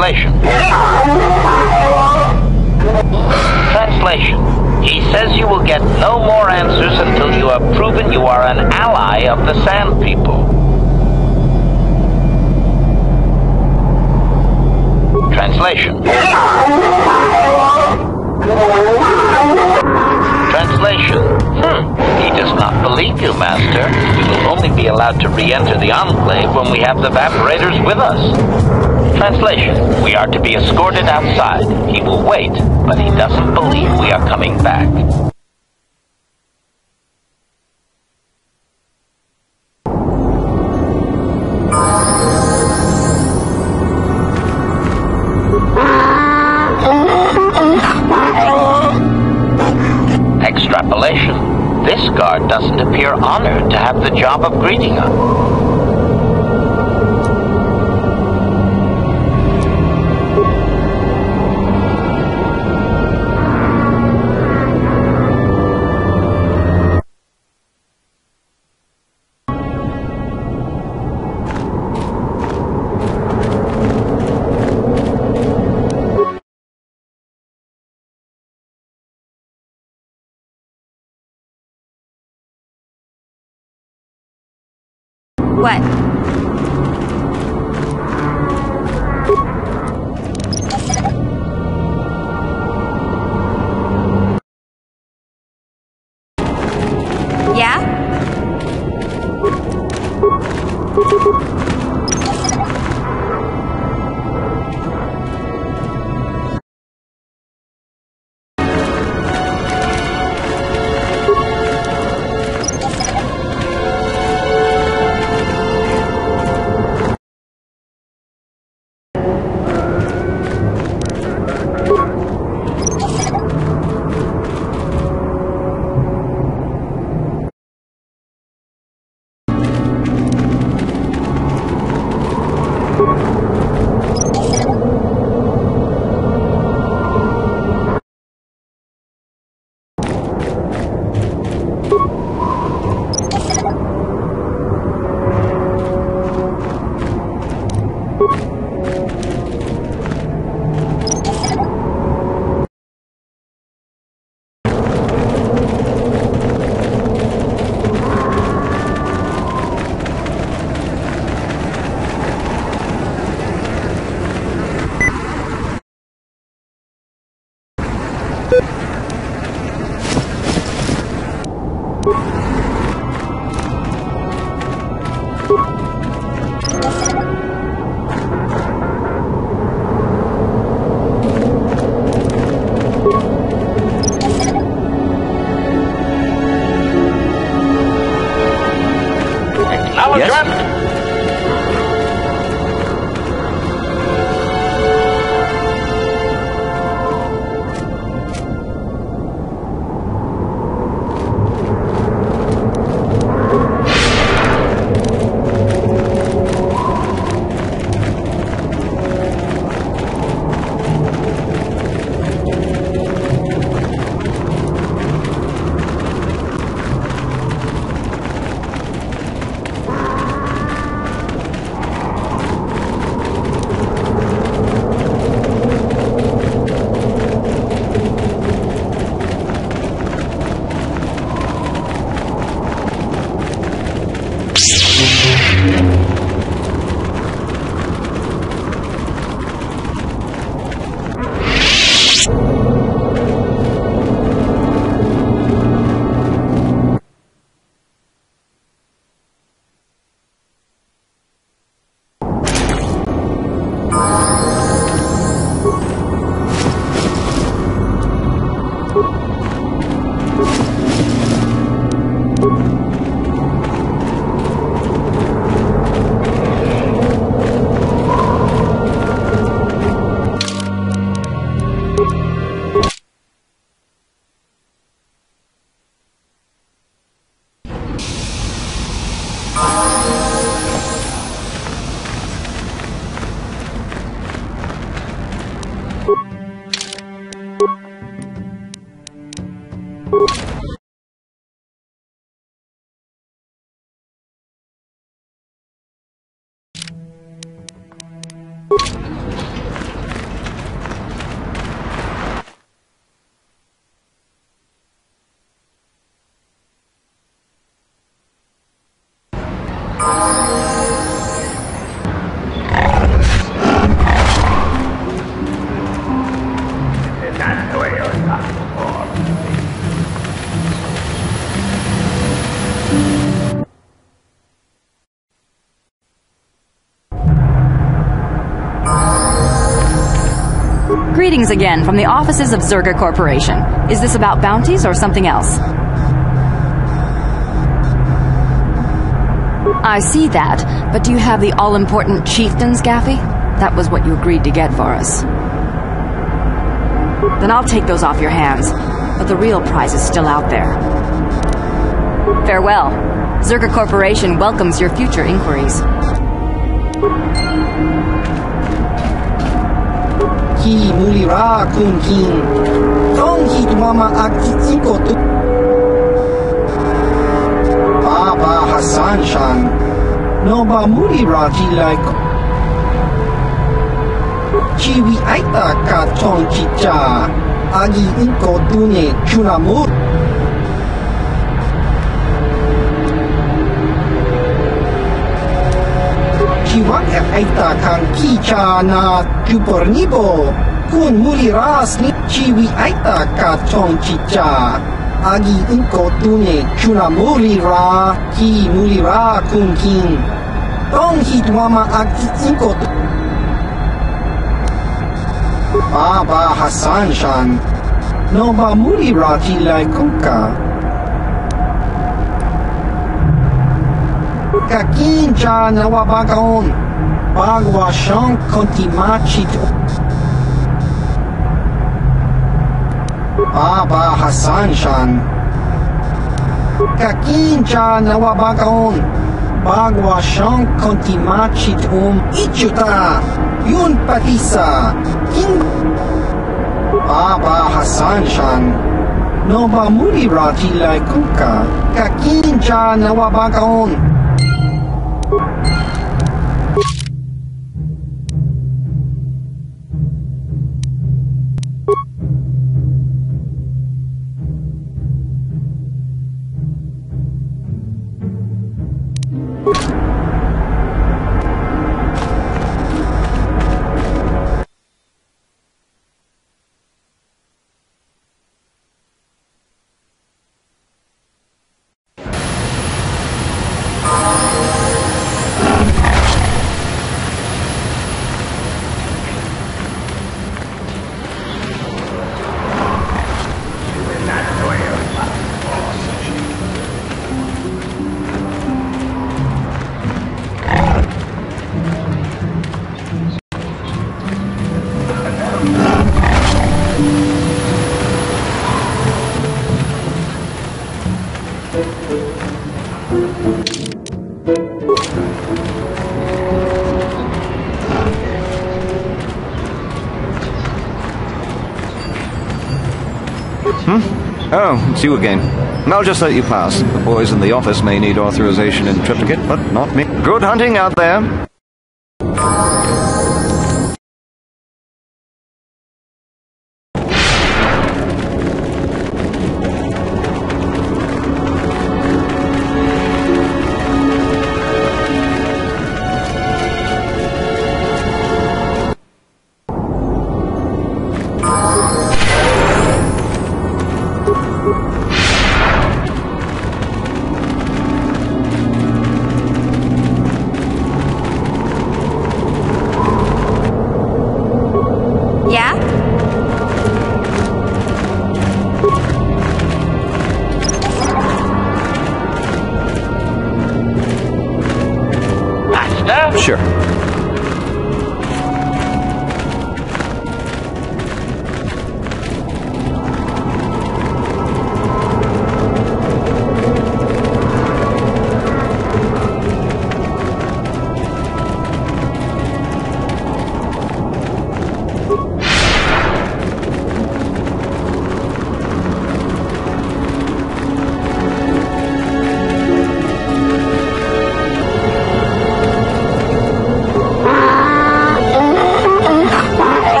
Translation. Translation. He says you will get no more answers until you have proven you are an ally of the Sand People. Translation. Translation. He does not believe you, Master. We will only be allowed to re-enter the Enclave when we have the Vaporators with us. Translation. We are to be escorted outside. He will wait, but he doesn't believe we are coming back. Extrapolation. This guard doesn't appear honored to have the job of greeting us. What? Yeah? Greetings again from the offices of Czerka Corporation. Is this about bounties or something else? I see that, but do you have the all-important Chieftain's Gaffi? That was what you agreed to get for us. Then I'll take those off your hands, but the real prize is still out there. Farewell. Czerka Corporation welcomes your future inquiries. Ki mulira kun kin. Tong hit mama akitiko tu. Baba Hassan Shan. No ba mulira ki like. Kiwi aita ka ton kicha. Agi inko dune chunamur. Kiwak aita kan kicha na. Kupornibo, kun muli ras ni chiwi aita ka ton chicha. Agi inko tune chuna muli ra ki muli ra kun kin. Tong hit mama aki inko Baba Hassan Shan. No ba muli ra ki lai kunka. Kakin cha na wabakaon. Bagua Shan Kontimachito Baba Hassan Shan Kakincha Nawabagaon Bagua Shan Kontimachitum Ichuta Yun Patisa King Baba Hassan Shan Noba Muri Rati Laikuka Kakincha Nawabagaon Oh, it's you again. I'll just let you pass. The boys in the office may need authorization in triplicate, but not me. Good hunting out there.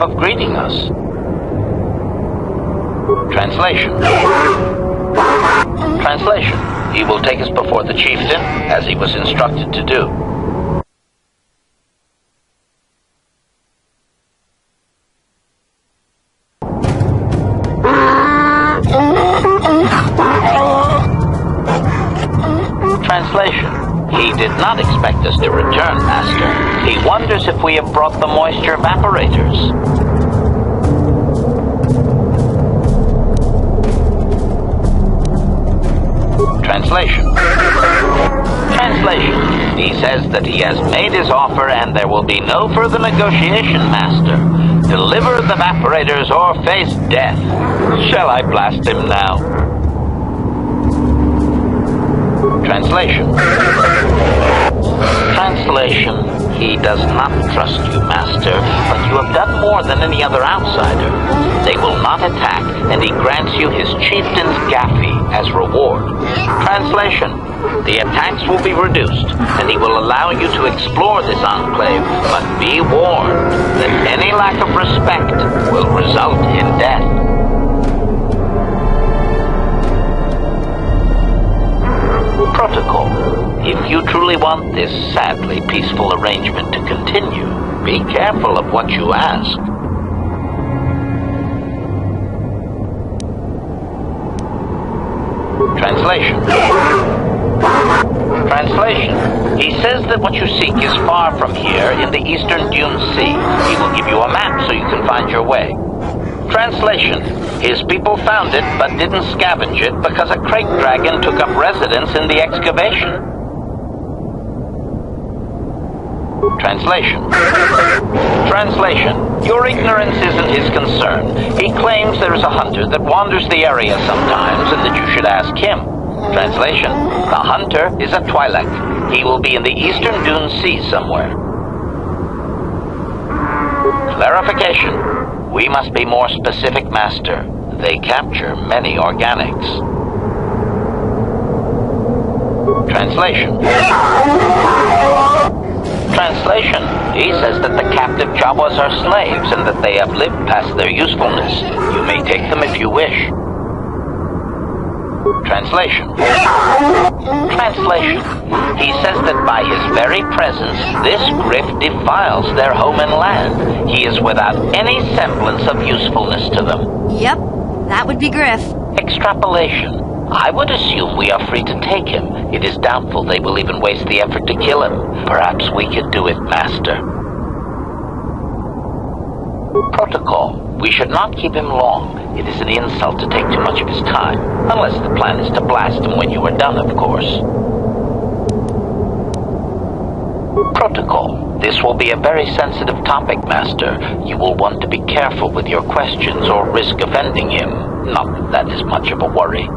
Of greeting us. Translation. Translation. He will take us before the chieftain, as he was instructed to do. Translation. He did did not expect us to return, Master. He wonders if we have brought the Moisture Vaporators. Translation. He says that he has made his offer and there will be no further negotiation, Master. Deliver the Vaporators or face death. Shall I blast him now? Translation. He does not trust you, Master, but you have done more than any other outsider. They will not attack, and he grants you his Chieftain's Gaffi as reward. Translation. The attacks will be reduced, and he will allow you to explore this enclave, but be warned that any lack of respect will result in death. Protocol. If you truly want this sadly peaceful arrangement to continue, be careful of what you ask. Translation. He says that what you seek is far from here in the eastern Dune Sea. He will give you a map so you can find your way. Translation. His people found it, but didn't scavenge it because a Krayt Dragon took up residence in the excavation. Translation. Your ignorance isn't his concern. He claims there is a hunter that wanders the area sometimes and that you should ask him. Translation. The hunter is a twi'lek. He will be in the eastern Dune Sea somewhere. Clarification. We must be more specific, Master. They capture many organics. Translation. He says that the captive Jawas are slaves and that they have lived past their usefulness. You may take them if you wish. Translation. He says that by his very presence, this grift defiles their home and land. He is without any semblance of usefulness to them. Yep, that would be griff. Extrapolation. I would assume we are free to take him. It is doubtful they will even waste the effort to kill him. Perhaps we could do it, Master. Protocol. We should not keep him long. It is an insult to take too much of his time. Unless the plan is to blast him when you are done, of course. Protocol. This will be a very sensitive topic, Master. You will want to be careful with your questions or risk offending him. Not that that is much of a worry.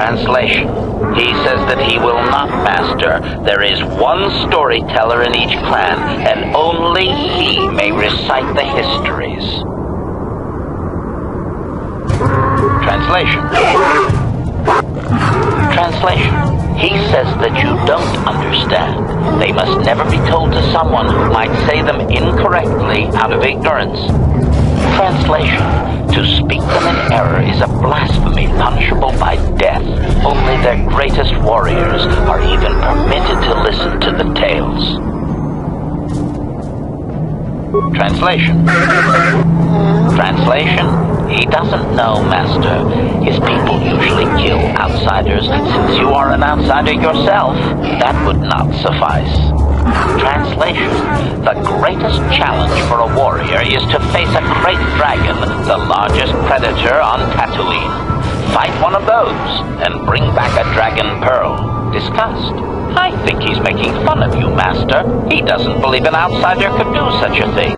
Translation. He says that he will not, Master. There is one storyteller in each clan, and only he may recite the histories. Translation. He says that you don't understand. They must never be told to someone who might say them incorrectly out of ignorance. Translation. To speak them in error is a blasphemy punishable by death. Only their greatest warriors are even permitted to listen to the tales. Translation. He doesn't know, Master. His people usually kill outsiders. Since you are an outsider yourself, that would not suffice. Translation. The greatest challenge for a warrior is to face a Krayt Dragon, the largest predator on Tatooine. Fight one of those, and bring back a dragon pearl. Discussed. I think he's making fun of you, Master. He doesn't believe an outsider could do such a thing.